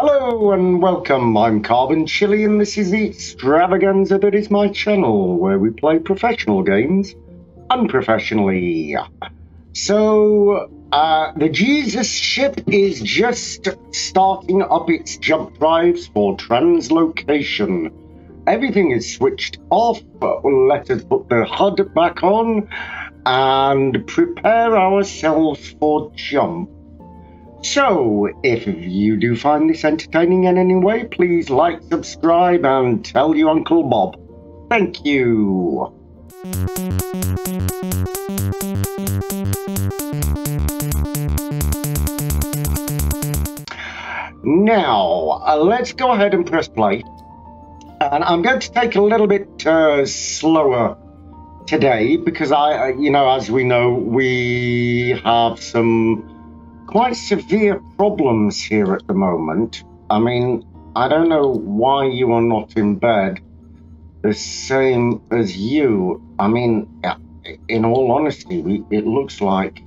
Hello and welcome, I'm Carbon Chili and this is the extravaganza that is my channel, where we play professional games unprofessionally. So, the Jesus ship is just starting up its jump drives for translocation. Everything is switched off, but let us put the HUD back on and prepare ourselves for jump. So, if you do find this entertaining in any way, please like, subscribe, and tell your Uncle Bob. Thank you. Now, let's go ahead and press play. And I'm going to take a little bit slower today because as we know, we have some quite severe problems here at the moment. I mean, I don't know why you are not in bed, the same as you. I mean, in all honesty, it looks like,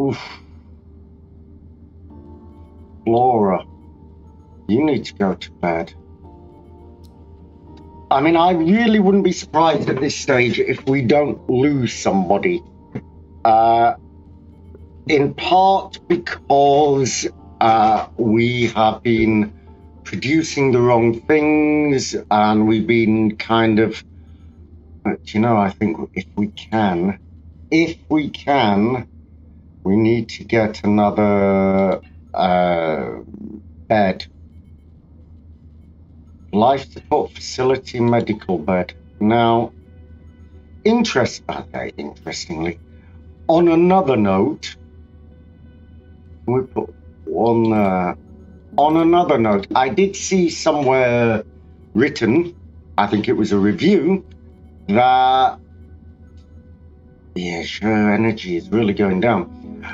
oof, Laura, you need to go to bed. I mean, I really wouldn't be surprised at this stage if we don't lose somebody. In part because we have been producing the wrong things and we've been kind of, but you know, I think if we can, we need to get another bed. Life support facility medical bed. Now, interestingly, on another note, we put one there. On another note, I did see somewhere written, I think it was a review, that sure, energy is really going down.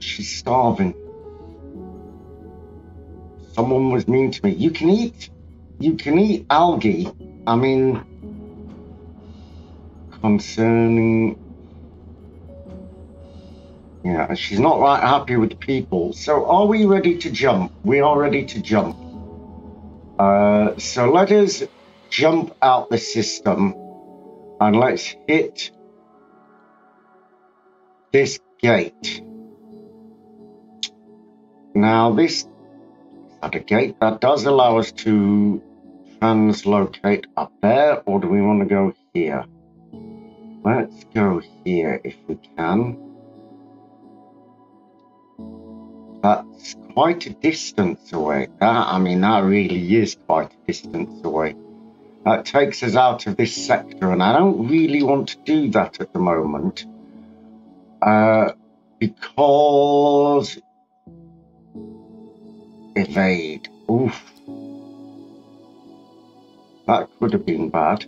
She's starving. Someone was mean to me. You can eat algae. I mean, concerning. Yeah, she's not right happy with people. So are we ready to jump? We are ready to jump. So let us jump out the system and let's hit this gate. Now this, at a gate that does allow us to translocate up there, or do we want to go here? Let's go here if we can. That's quite a distance away. That really is quite a distance away. That takes us out of this sector, and I don't really want to do that at the moment. Because evade. Oof. That could have been bad.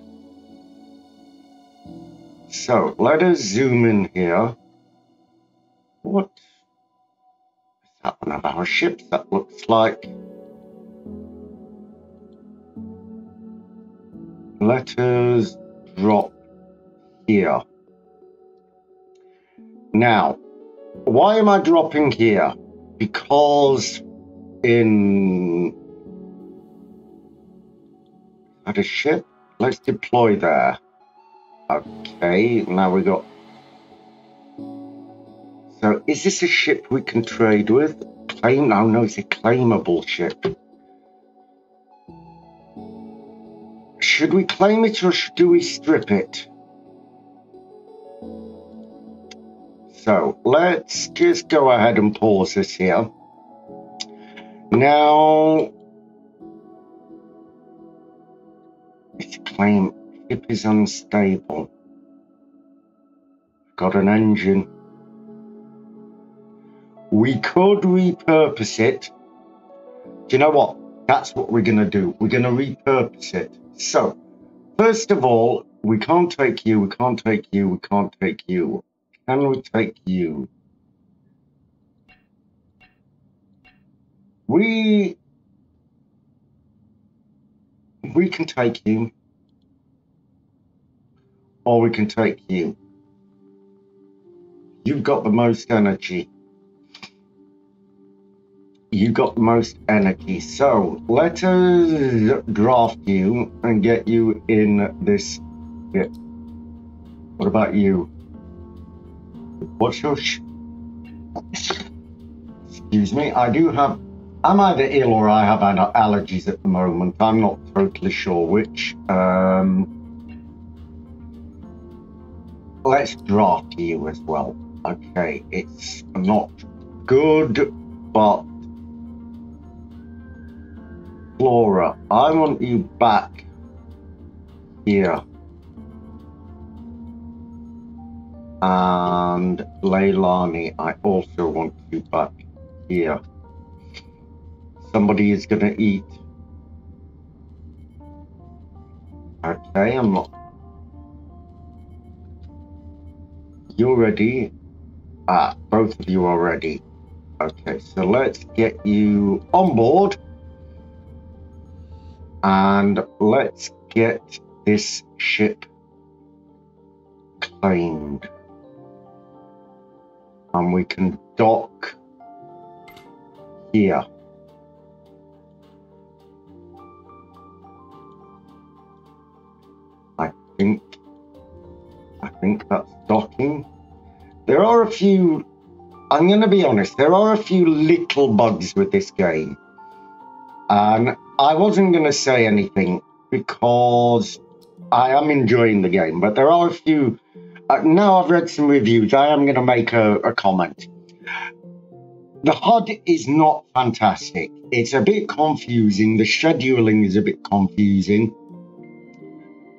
So, let us zoom in here. What? That one of our ships, that looks like. Let us drop here. Now, why am I dropping here? Because in at a ship, let's deploy there. Okay, now we got. So, is this a ship we can trade with? Claim? Oh no, it's a claimable ship. Should we claim it or do we strip it? So, let's just go ahead and pause this here. Now, it's claim. Ship is unstable. Got an engine. We could repurpose it. Do you know what? That's what we're going to do. We're going to repurpose it. So, first of all, we can't take you, we can't take you, we can't take you. Can we take you? We can take you. Or we can take you. You've got the most energy. got most energy. So let us draft you and get you in this bit. What about you? What's your excuse me, I do have, I'm either ill or I have allergies at the moment. I'm not totally sure which. Let's draft you as well. Okay, it's not good, but Flora, I want you back here. And Leilani, I also want you back here. Somebody is gonna eat. Okay, I'm not. You're ready. Ah, both of you are ready. Okay, so let's get you on board. And let's get this ship claimed. And we can dock here. I think that's docking. There are a few, I'm going to be honest, there are a few little bugs with this game. And I wasn't going to say anything because I am enjoying the game, but there are a few, now I've read some reviews, I am going to make a comment. The HUD is not fantastic. It's a bit confusing. The scheduling is a bit confusing.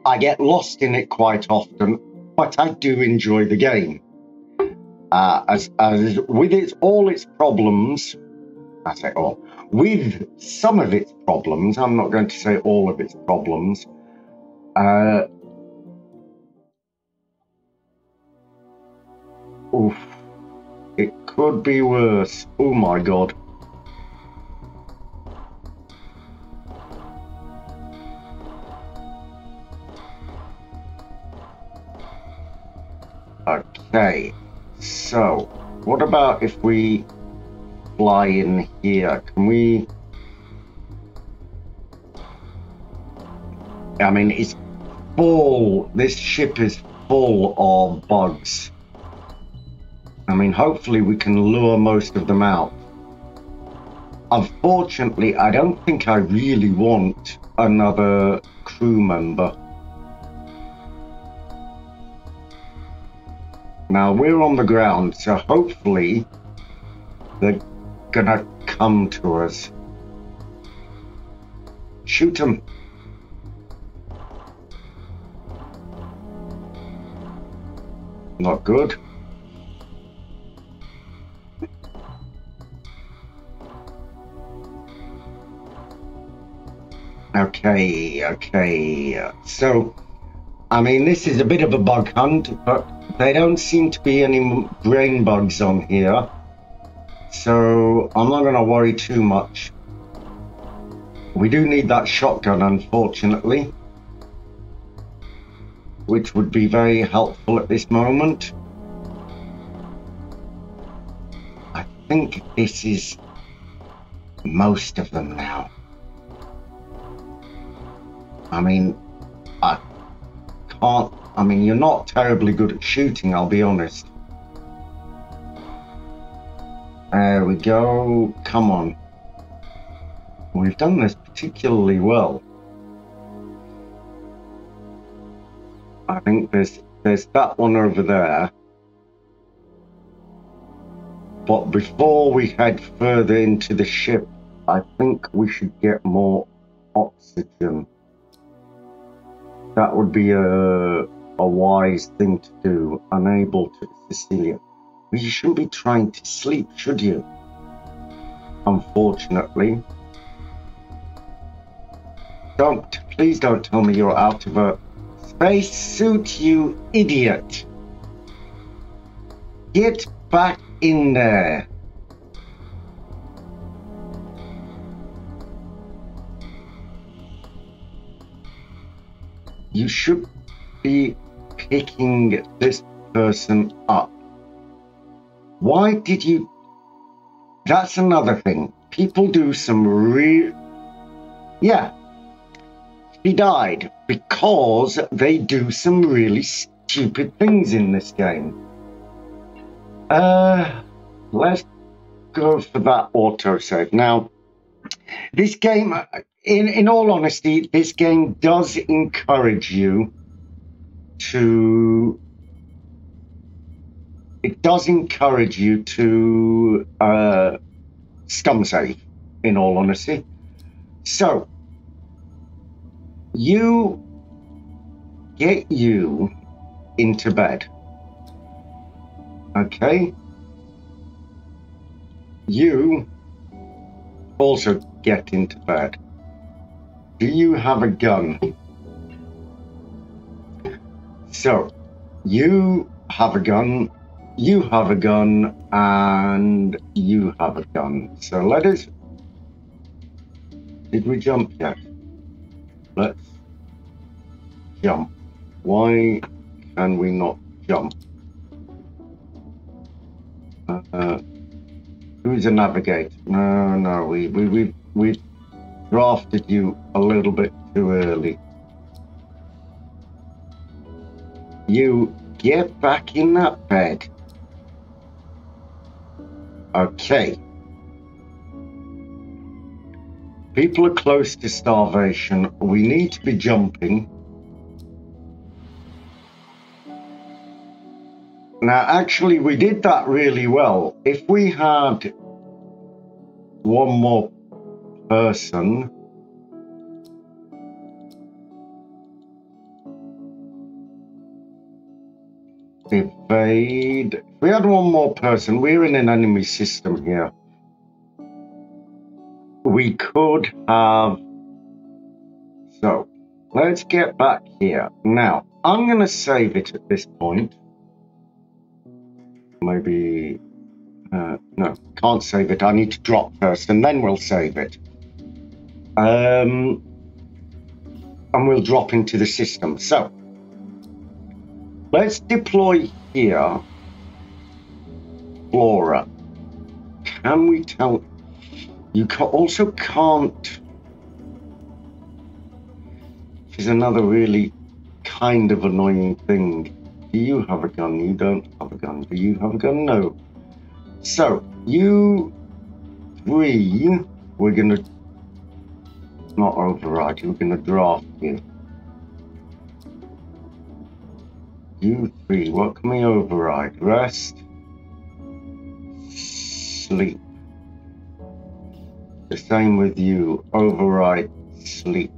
I get lost in it quite often, but I do enjoy the game. With all its problems, I say all, with some of its problems, I'm not going to say all of its problems, oof, it could be worse. Oh my God. Okay, so what about if we fly in here? Can we? I mean, it's full. This ship is full of bugs. I mean, hopefully we can lure most of them out. Unfortunately, I don't think I really want another crew member. Now, we're on the ground, so hopefully they're gonna come to us. Shoot them. Not good. Okay, okay. So, I mean, this is a bit of a bug hunt, but there don't seem to be any brain bugs on here, so I'm not going to worry too much. We do need that shotgun, unfortunately, which would be very helpful at this moment. I think this is most of them now. I mean, I mean, you're not terribly good at shooting, I'll be honest. There we go. Come on. We've done this particularly well. I think there's that one over there. But before we head further into the ship, I think we should get more oxygen. That would be a wise thing to do. Unable to, Cecilia. You shouldn't be trying to sleep, should you? Unfortunately. Please don't tell me you're out of a space suit, you idiot. Get back in there. You should be picking this person up. Why did you? That's another thing. people do some real... Yeah. She died because they do some really stupid things in this game. Let's go for that autosave. Now, this game, in all honesty, this game does encourage you to... It does encourage you to scum save, in all honesty. So, you get you into bed. Okay? You also get into bed. Do you have a gun? So, you have a gun. You have a gun, and you have a gun. So let us... Did we jump yet? Let's jump. Why can we not jump? Who's a navigator? No, no, we drafted you a little bit too early. You get back in that bed. Okay. People are close to starvation. We need to be jumping. Now, actually, we did that really well. If we had one more person... Evade. If we had one more person, we're in an enemy system here. We could have... So, let's get back here. Now, I'm going to save it at this point. Maybe... no, can't save it. I need to drop first, and then we'll save it. And we'll drop into the system. So, let's deploy here. Flora. Can we tell... You also can't... Which is another really kind of annoying thing. Do you have a gun? You don't have a gun. Do you have a gun? No. So, you three, we're going to not override you, we're going to draft you. You three, what can we override? Rest. Sleep. The same with you. Override sleep.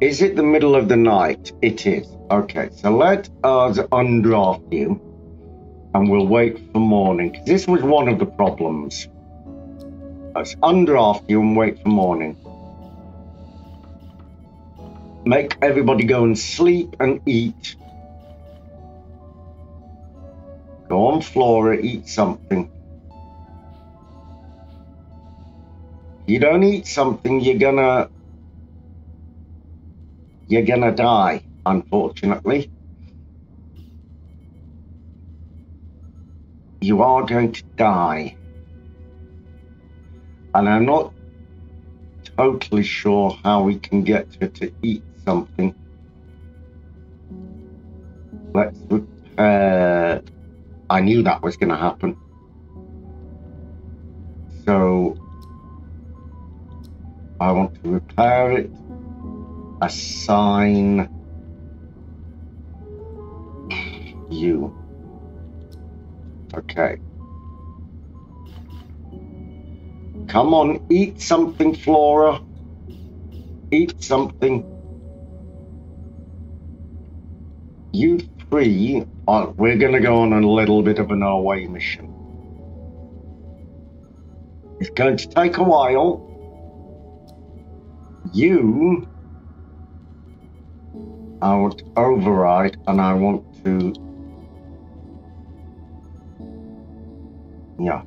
Is it the middle of the night? It is. Okay, so let us undraft you and we'll wait for morning. Because this was one of the problems. Let's undraft you and wait for morning. Make everybody go and sleep and eat. Go on, Flora, eat something. You don't eat something, you're gonna die, unfortunately. You are going to die. And I'm not totally sure how we can get her to eat something. Let's repair. I knew that was going to happen. So, I want to repair it, assign you. Okay. Come on, eat something, Flora. Eat something. You three... we're going to go on a little bit of an away mission. It's going to take a while. You, I want to override, and I want to... Yeah.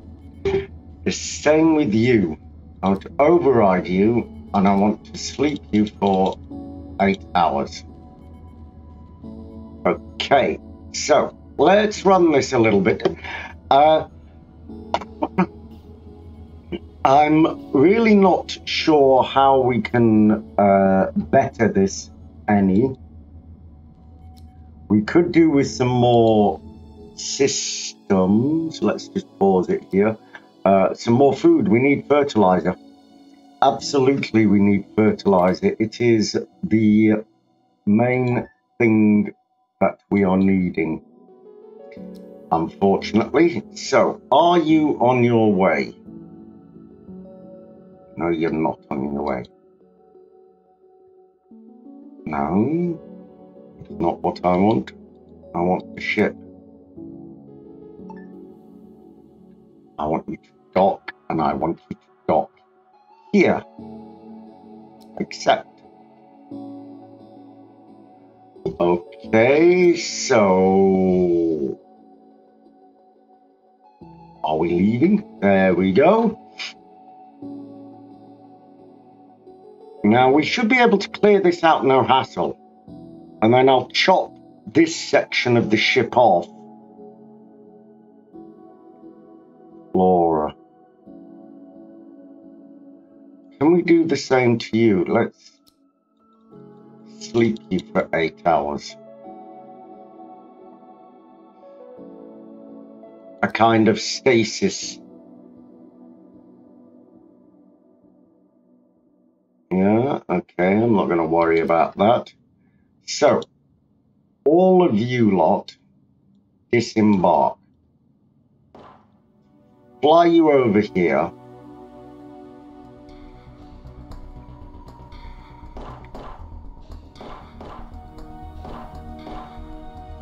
The same with you. I want to override you, and I want to sleep you for 8 hours. Okay. So, let's run this a little bit. I'm really not sure how we can better this, Annie. We could do with some more systems. Let's just pause it here. Some more food. We need fertilizer. Absolutely, we need fertilizer. It is the main thing that we are needing, unfortunately. So, are you on your way? No, you're not on your way. No, it's not what I want. I want the ship. I want you to dock, and I want you to dock here. Except. Okay, so... are we leaving? There we go. Now, we should be able to clear this out, no hassle. And then I'll chop this section of the ship off. Flora. Can we do the same to you? Let's... sleep you for 8 hours. A kind of stasis. Yeah, okay, I'm not going to worry about that. So, all of you lot, disembark. Fly you over here.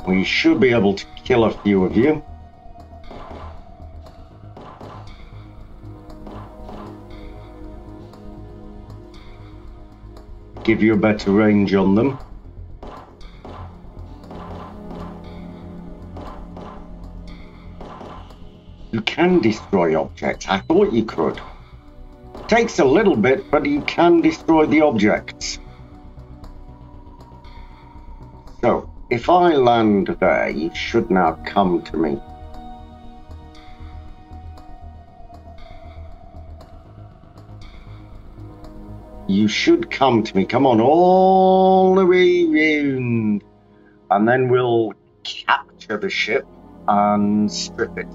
We should be able to kill a few of you. Give you a better range on them. You can destroy objects. I thought you could. It takes a little bit, but you can destroy the objects. So... if I land there, you should now come to me. You should come to me. Come on, all the way round. And then we'll capture the ship and strip it.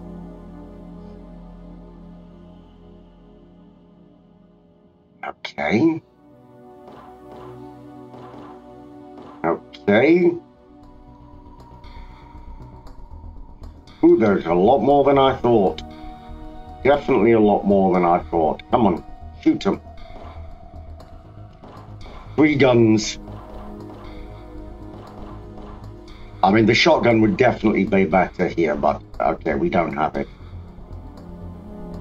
Okay. Okay. Ooh, there's a lot more than I thought. Definitely a lot more than I thought. Come on, shoot them. 3 guns. I mean, the shotgun would definitely be better here, but okay, we don't have it.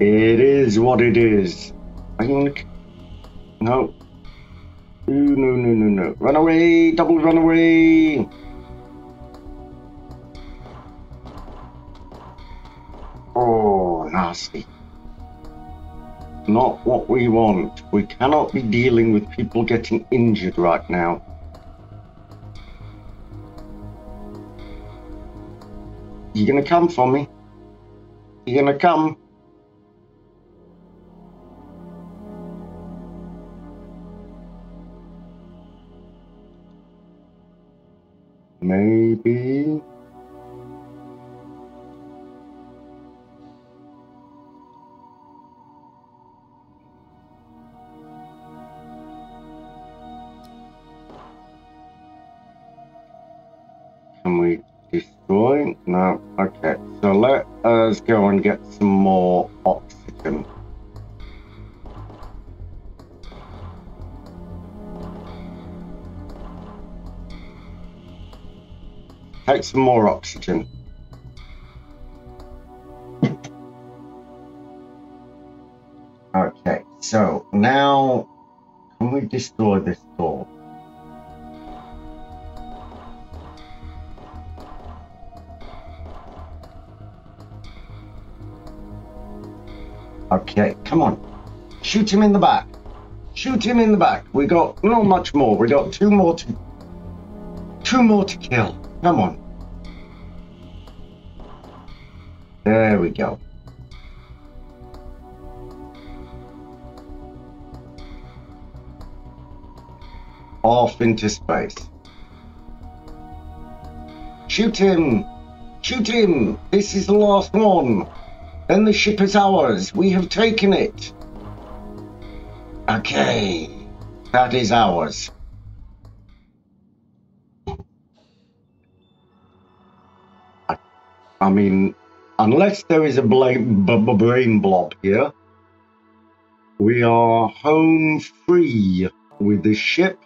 It is what it is. I think. No. Ooh, no, no, no, no. Run away, double run away. Oh, nasty. Not what we want. We cannot be dealing with people getting injured right now. You're gonna come for me? You're gonna come? Maybe... destroying? No. Okay, so let us go and get some more oxygen. Take some more oxygen. Okay, so now can we destroy this door? Okay, come on. Shoot him in the back. Shoot him in the back. We got not much more. We got two more to kill. Come on. There we go. Off into space. Shoot him! Shoot him! This is the last one! Then the ship is ours! We have taken it! Okay, that is ours. I mean, unless there is a brain blob here, we are home free with the ship.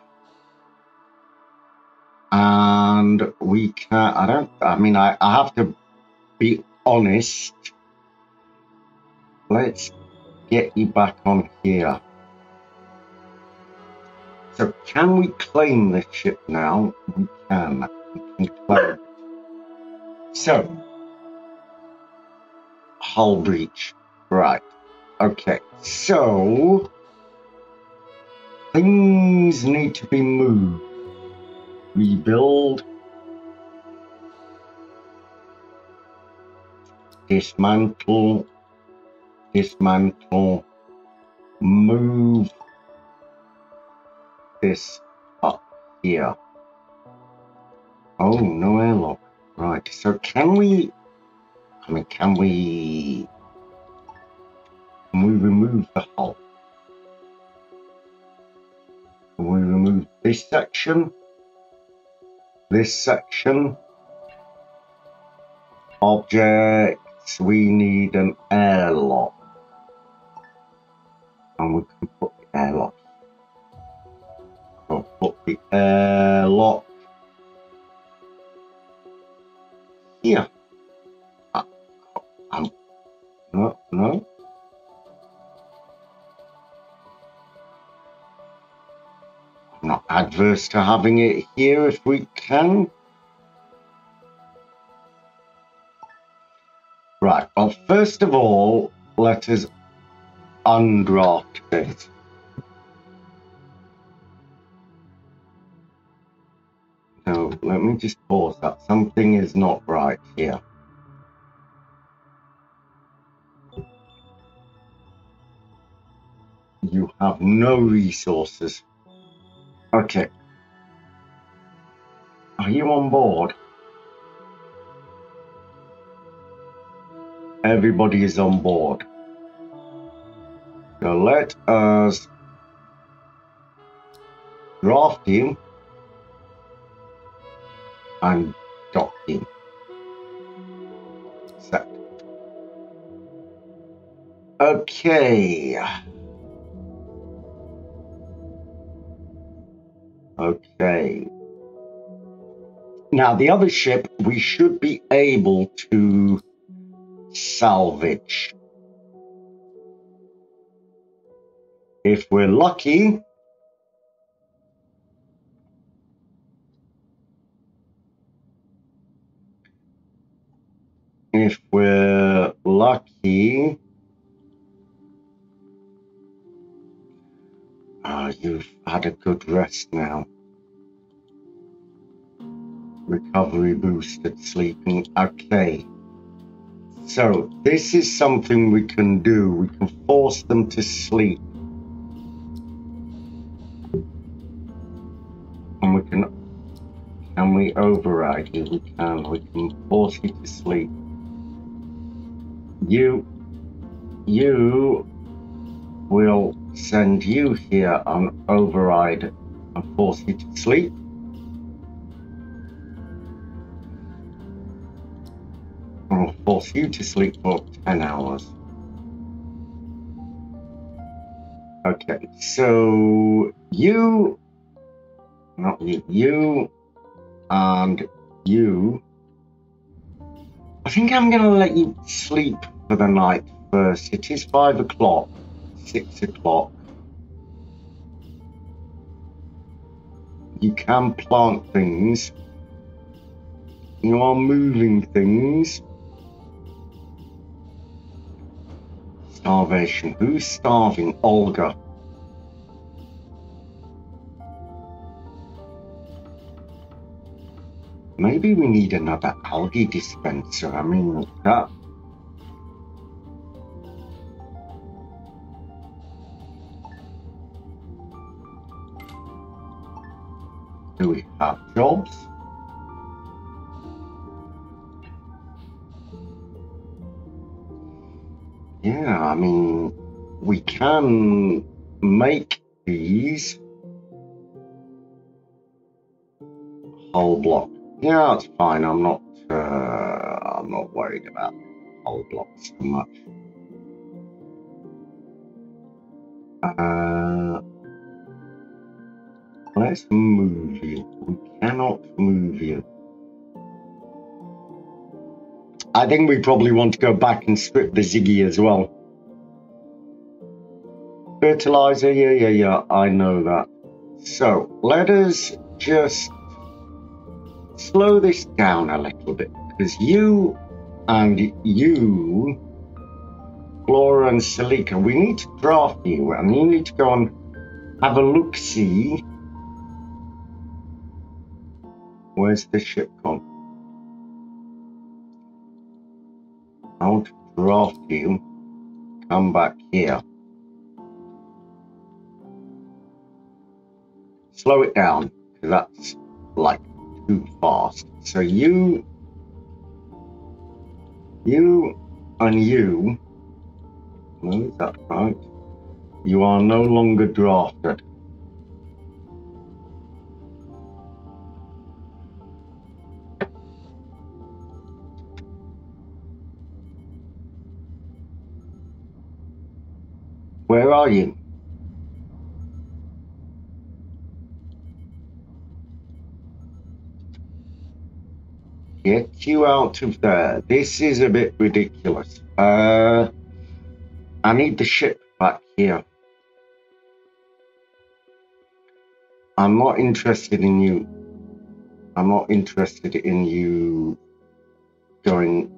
And we can, I have to be honest. Let's get you back on here. So can we claim this ship now? We can. We can claim. So, hull breach. Right. Okay. So, things need to be moved. Rebuild. Dismantle. Dismantle. Move this up here. Oh, no airlock. Right, so can we... I mean, can we... Can we remove the hull? Can we remove this section? This section? Objects, we need an airlock. And we can put the airlock. We'll put the airlock here. No. I'm not adverse to having it here if we can. Right, well, first of all, let us undraft it. No, let me just pause that. Something is not right here. You have no resources. Okay. Are you on board? Everybody is on board. So let us draft him and dock him. Set. Okay. Okay. Now the other ship we should be able to salvage. If we're lucky. If we're lucky. Ah, you've had a good rest now. Recovery boosted sleeping. Okay. So, this is something we can do. We can force them to sleep. And we can... Can we override you? We can. We can force you to sleep. You will send you here on override and force you to sleep. And we'll force you to sleep for 10 hours. Okay, so you, not you, you and you. I think I'm going to let you sleep for the night first. It is 5 o'clock. 6 o'clock. You can plant things. You are moving things. Starvation. Who's starving? Olga. Maybe we need another algae dispenser. I mean, that Do we have jobs? Yeah, I mean, we can make these hull block. Yeah, that's fine. I'm not worried about hull blocks so much. Let's move you. We cannot move you. I think we probably want to go back and strip the Ziggy as well. Fertilizer, yeah, I know that. So, let us just slow this down a little bit. Because you and you, Flora and Selika, we need to draft you. And you need to go and have a look-see. Where's the ship gone? I want to draft you. Come back here. Slow it down, because that's like too fast. So you and you, no, is that right? You are no longer drafted. Where are you? Get you out of there. This is a bit ridiculous. I need the ship back here. I'm not interested in you. I'm not interested in you going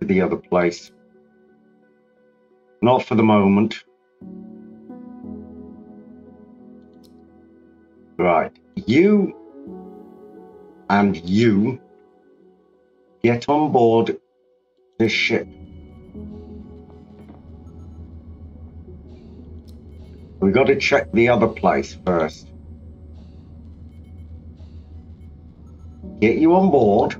to the other place. Not for the moment. Right. You and you get on board this ship. We've got to check the other place first. Get you on board.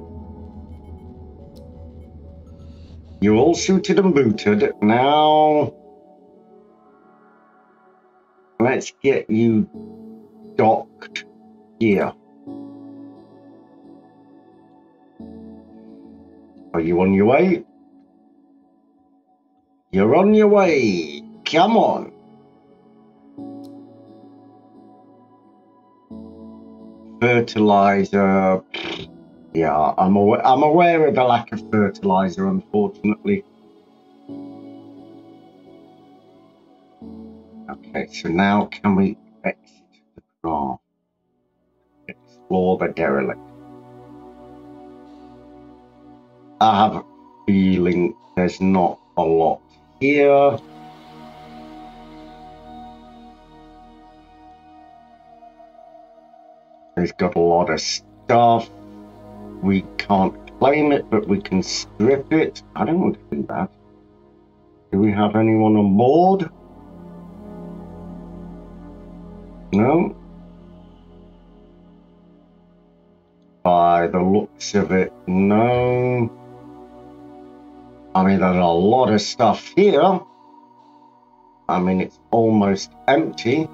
You're all suited and booted. Now, let's get you docked here. Are you on your way? You're on your way. Come on. Fertilizer. Yeah, I'm aware of the lack of fertilizer, unfortunately. Okay, so now can we exit the craft? Explore the derelict. I have a feeling there's not a lot here. There's got a lot of stuff. We can't claim it, but we can strip it. I don't want to do that. Do we have anyone on board? No. By the looks of it, no. I mean, there's a lot of stuff here. I mean, it's almost empty.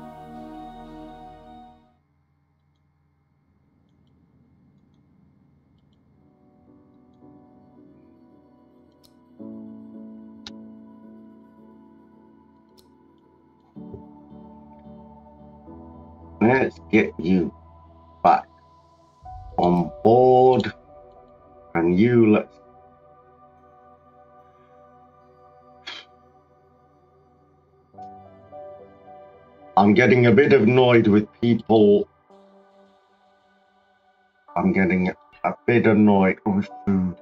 Let's get you back on board, and you let's I'm getting a bit annoyed with people. I'm getting a bit annoyed with food.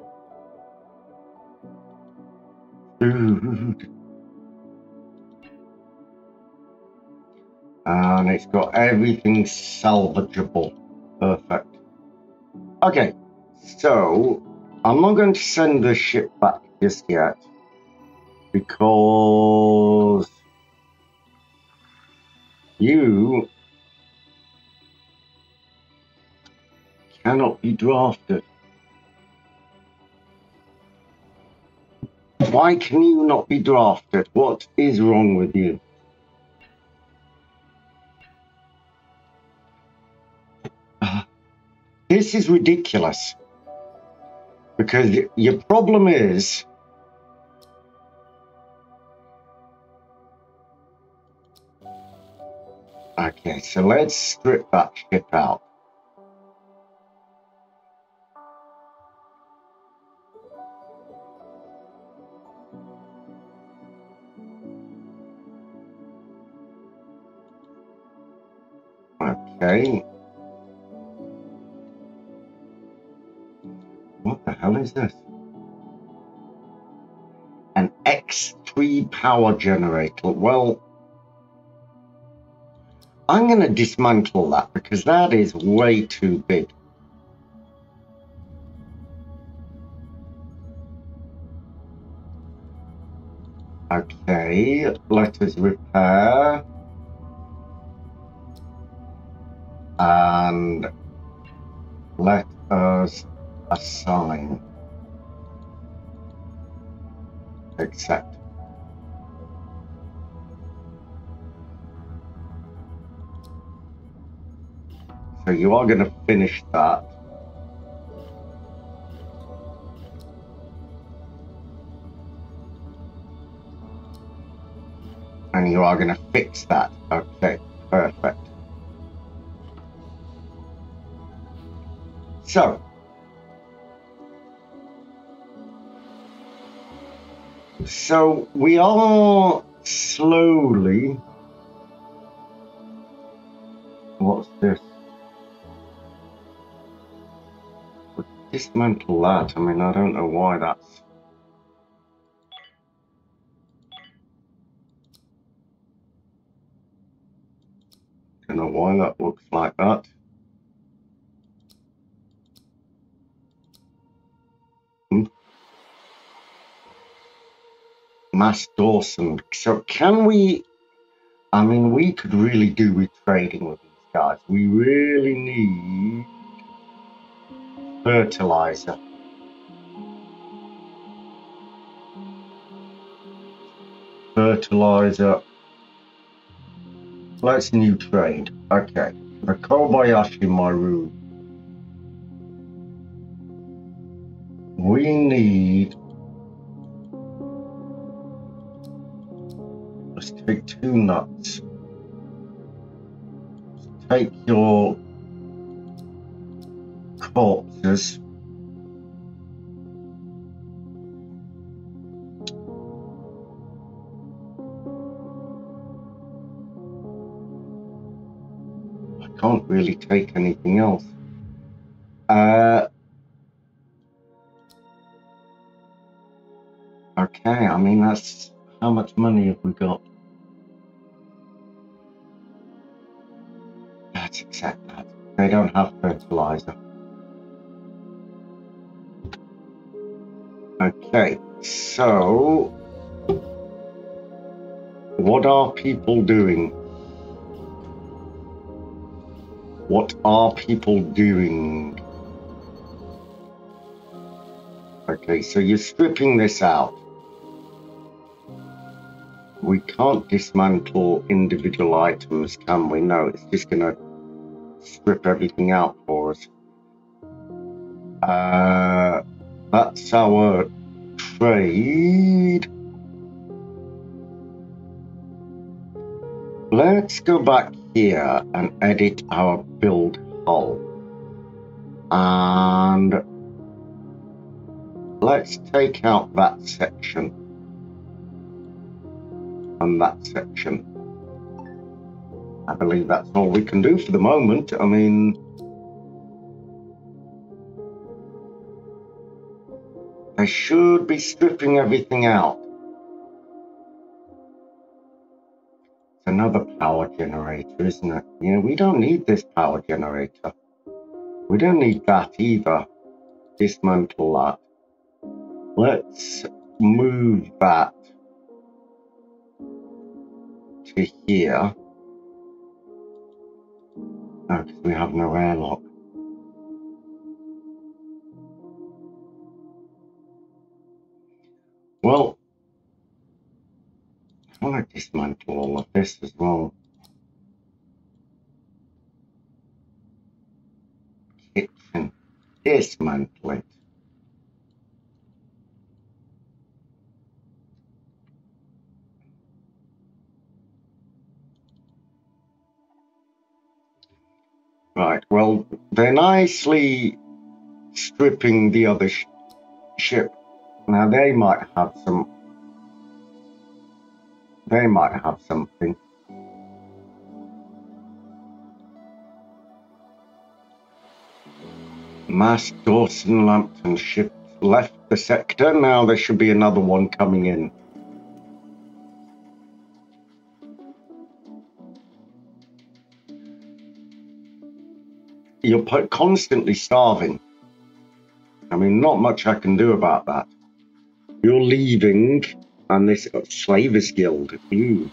And it's got everything salvageable. Perfect. Okay, so I'm not going to send the ship back just yet because you cannot be drafted. Why can you not be drafted? What is wrong with you? This is ridiculous. Because your problem is okay, so let's strip that ship out. Okay. What the hell is this? An X3 power generator. Well, I'm going to dismantle that because that is way too big. Okay, let us repair. And let us assign. Accept. So you are going to finish that. And you are going to fix that. Okay, perfect. So, we are slowly, what's this? Dismantle that, I mean, I don't know why that's. I don't know why that looks like that. Mass Dawson. So can we, I mean, we could really do with trading with these guys. We really need fertilizer. Let's new trade. Okay. The Kobayashi Maru. We need. Let's take 2 nuts. Let's take your corpses. I can't really take anything else. Okay, I mean, that's how much money have we got? Let's accept that. They don't have fertilizer. Okay, so what are people doing? Okay, so you're stripping this out. We can't dismantle individual items, can we? No, it's just going to strip everything out for us. That's our trade. Let's go back here and edit our build hull. And let's take out that section. And that section. I believe that's all we can do for the moment. I mean, I should be stripping everything out. It's another power generator, isn't it? Yeah, we don't need this power generator. We don't need that either. Dismantle that. Let's move that to here. No, because we have no airlock. Well, I want to dismantle all of this as well. Kitchen. Dismantle it. Right, well, they're nicely stripping the other ship. Now they might have some... They might have something. Mass Dawson Lambton ship left the sector. Now there should be another one coming in. You're constantly starving. I mean, not much I can do about that. You're leaving, and this Slavers Guild. Ooh.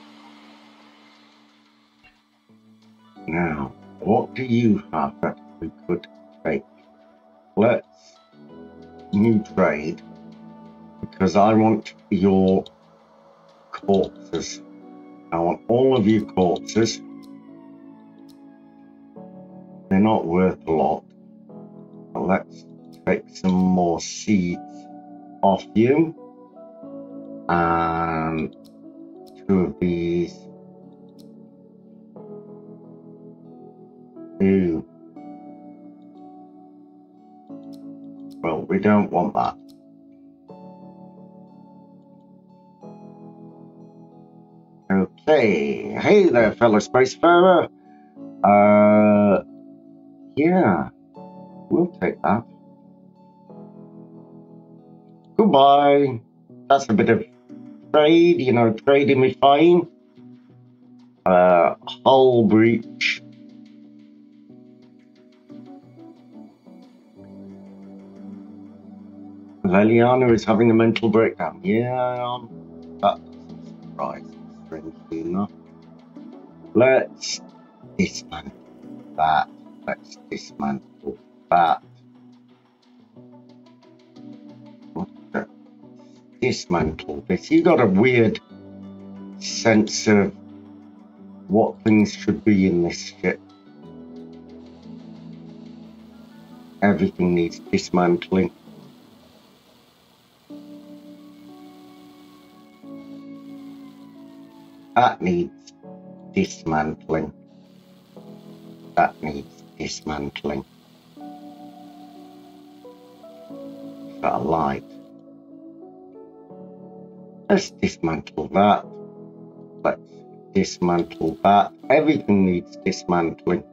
Now, what do you have that we could take? Let's new trade, because I want your corpses. I want all of you corpses. They're not worth a lot. Let's take some more seeds off you. And two of these. Ooh. Well, we don't want that. Okay. Hey there, fellow spacefarer. Yeah, we'll take that. Goodbye. That's a bit of trade, you know, trading me fine. Hull breach. Leliana is having a mental breakdown. Yeah, that doesn't surprise me, strangely enough. Let's dismantle that. Let's dismantle that. Dismantle this. You got a weird sense of what things should be in this ship. Everything needs dismantling. That needs dismantling. That needs dismantling. Is that a light? Let's dismantle that. Let's dismantle that. Everything needs dismantling.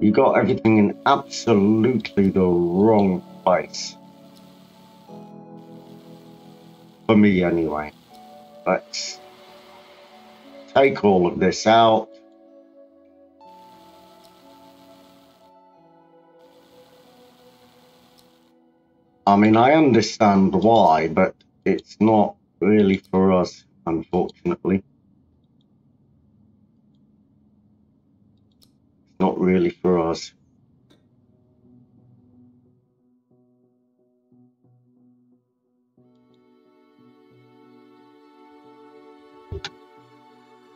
You got everything in absolutely the wrong place. For me, anyway. Let's take all of this out. I mean, I understand why, but it's not really for us, unfortunately. It's not really for us.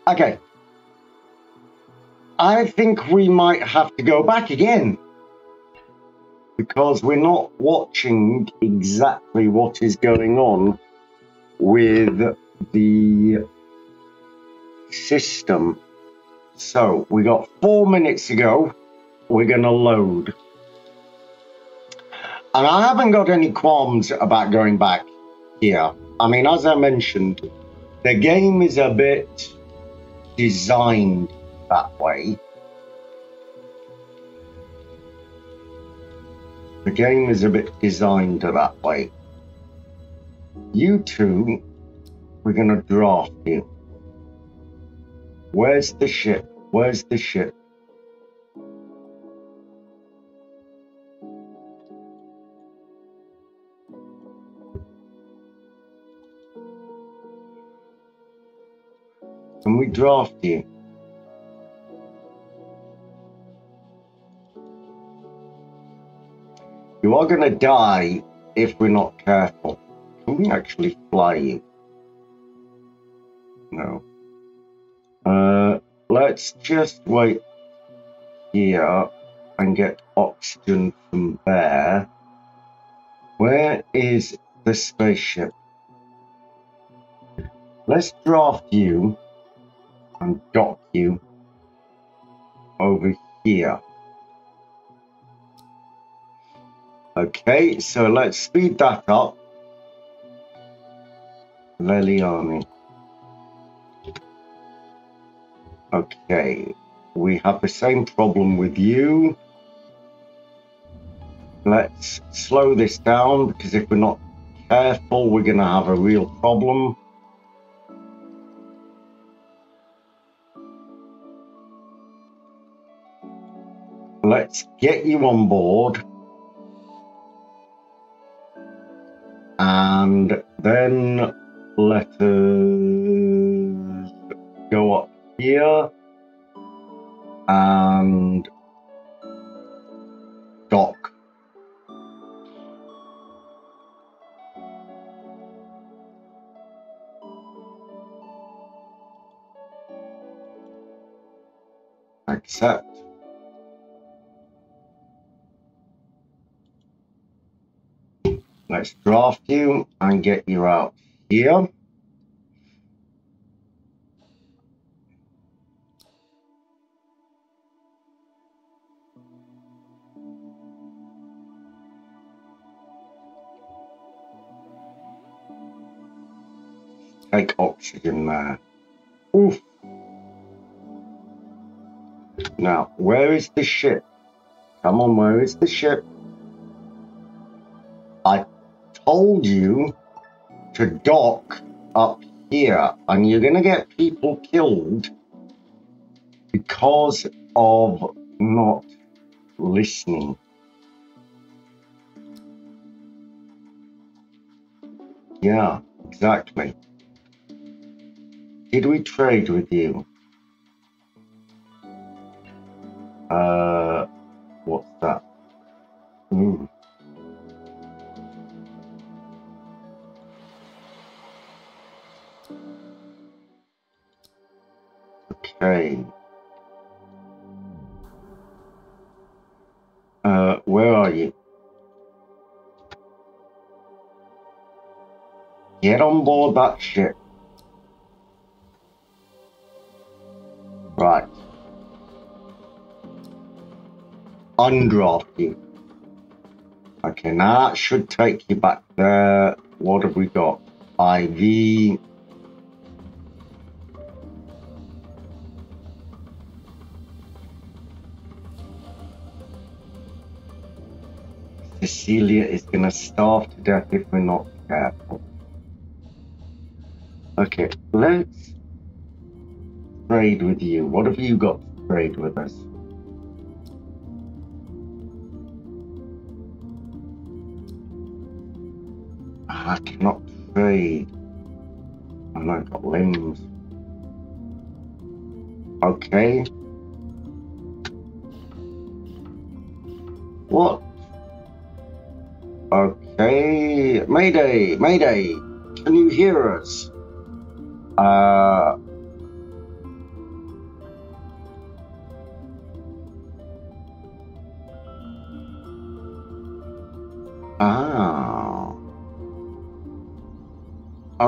Okay. I think we might have to go back again, because we're not watching exactly what is going on with the system. So we got 4 minutes to go. We're gonna load, and I haven't got any qualms about going back here. I mean, as I mentioned, the game is a bit designed that way. The game is a bit designed that way. You two, we're going to draft you. Where's the ship? Where's the ship? Can we draft you? You are going to die if we're not careful. Can we actually fly? No. Let's just wait here and get oxygen from there. Where is the spaceship? Let's draft you and dock you over here. Okay, so let's speed that up. Leliani. Okay, we have the same problem with you. Let's slow this down, because if we're not careful, we're going to have a real problem. Let's get you on board. And then let us go up here and dock. Accept. Let's draft you and get you out here. Take oxygen there. Oof. Now, where is the ship? Come on, where is the ship? I told you to dock up here, and you're going to get people killed because of not listening. Yeah, exactly. Did we trade with you? What's that? Ooh. Okay. Where are you? Get on board that ship. Right. Undraft you. Okay, now that should take you back there. What have we got? IV. Cecilia is going to starve to death if we're not careful. Okay, let's trade with you. What have you got to trade with us? I cannot trade. I've not got limbs. Okay. What? Okay. Mayday! Mayday! Can you hear us?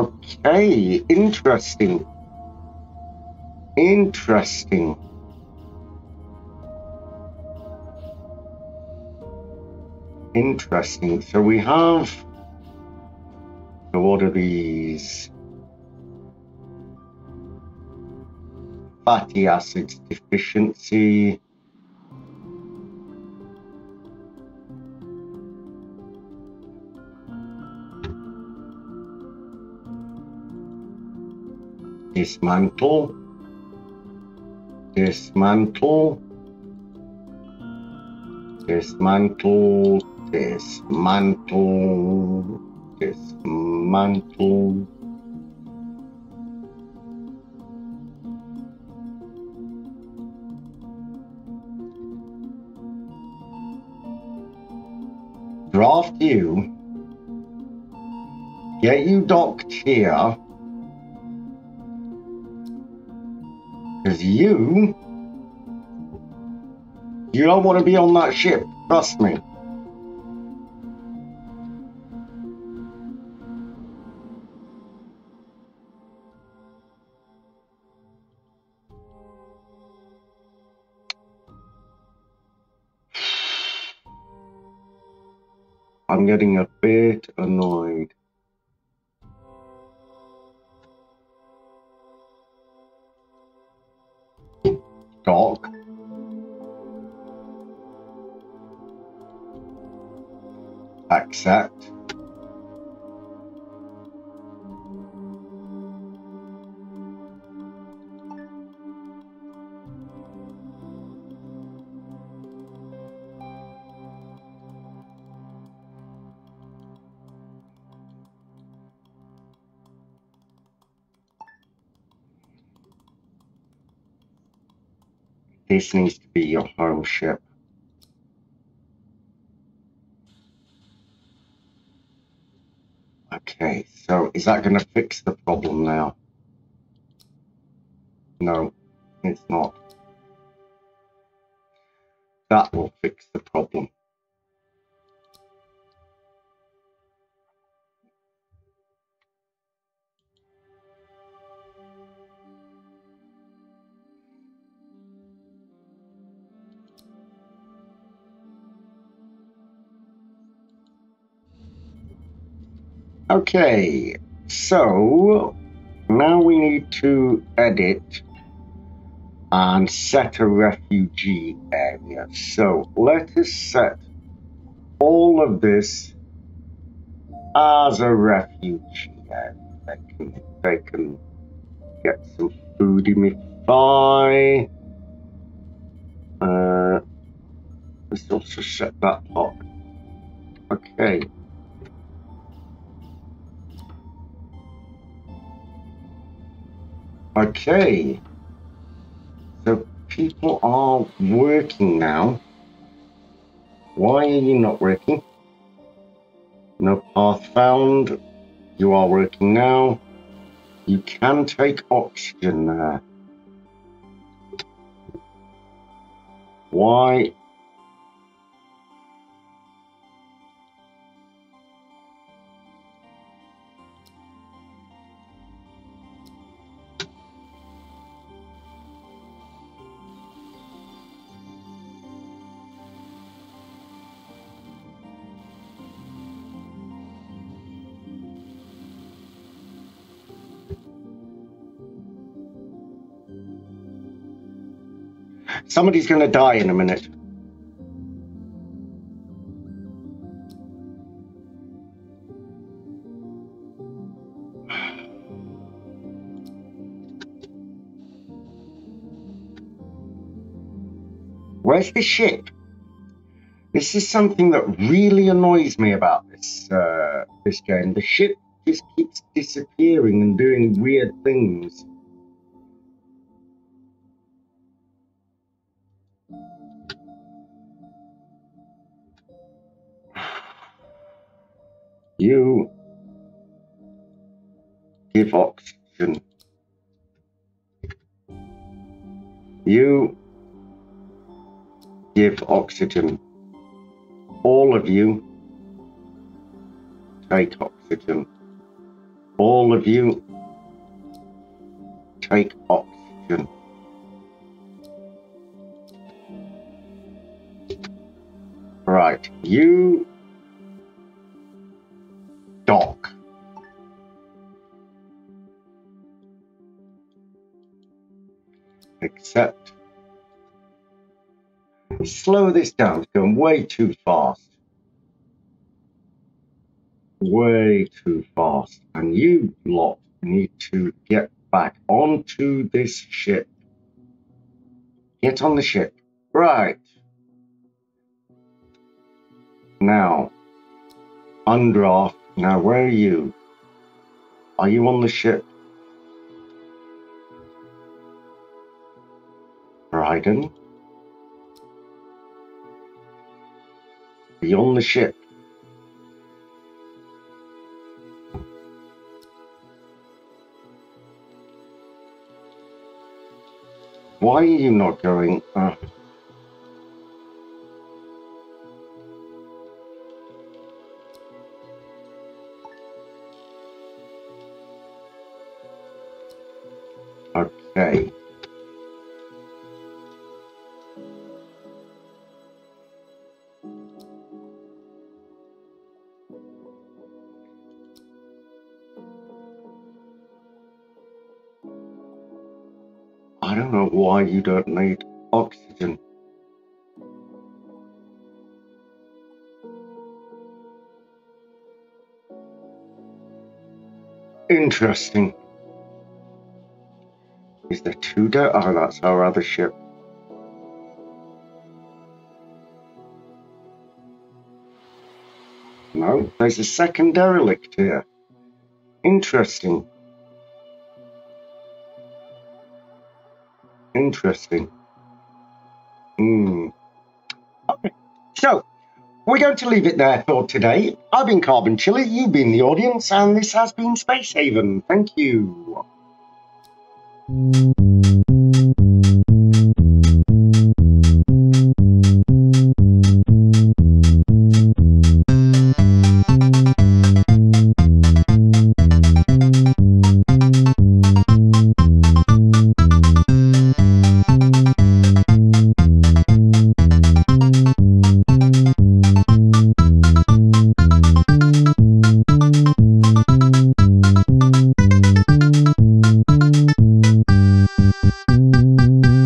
Okay, interesting. Interesting. Interesting. So we have... So what are these? Fatty acids deficiency. Dismantle. Dismantle. Dismantle. Dismantle. Dismantle. Draft you. Get you docked here. Because you don't want to be on that ship, trust me. I'm getting a bit annoyed. Dock. Accept. This needs to be your home ship. Okay, so is that going to fix the problem now? No, it's not. That will fix the problem. Okay, so now we need to edit and set a refugee area. So let us set all of this as a refugee area. They can get some food in it by. Let's also set that lock. Okay. Okay, so people are working now. Why are you not working? No path found. You are working now. You can take oxygen there. Why? Somebody's going to die in a minute. Where's the ship? This is something that really annoys me about this game. The ship just keeps disappearing and doing weird things. You give oxygen. You give oxygen. All of you take oxygen. All of you take oxygen. Right, you dock. Accept. Slow this down, it's going way too fast. Way too fast. And you lot need to get back onto this ship. Get on the ship. Right. Now, undraft. Now, where are you? Are you on the ship? Dryden? Are you on the ship? Why are you not going? Okay. I don't know why you don't need oxygen. Interesting. Is there two down? Oh, that's our other ship. No, there's a second derelict here. Interesting. Interesting. Okay, so we're going to leave it there for today. I've been Carbon Chili, you've been the audience, and this has been Space Haven. Thank you.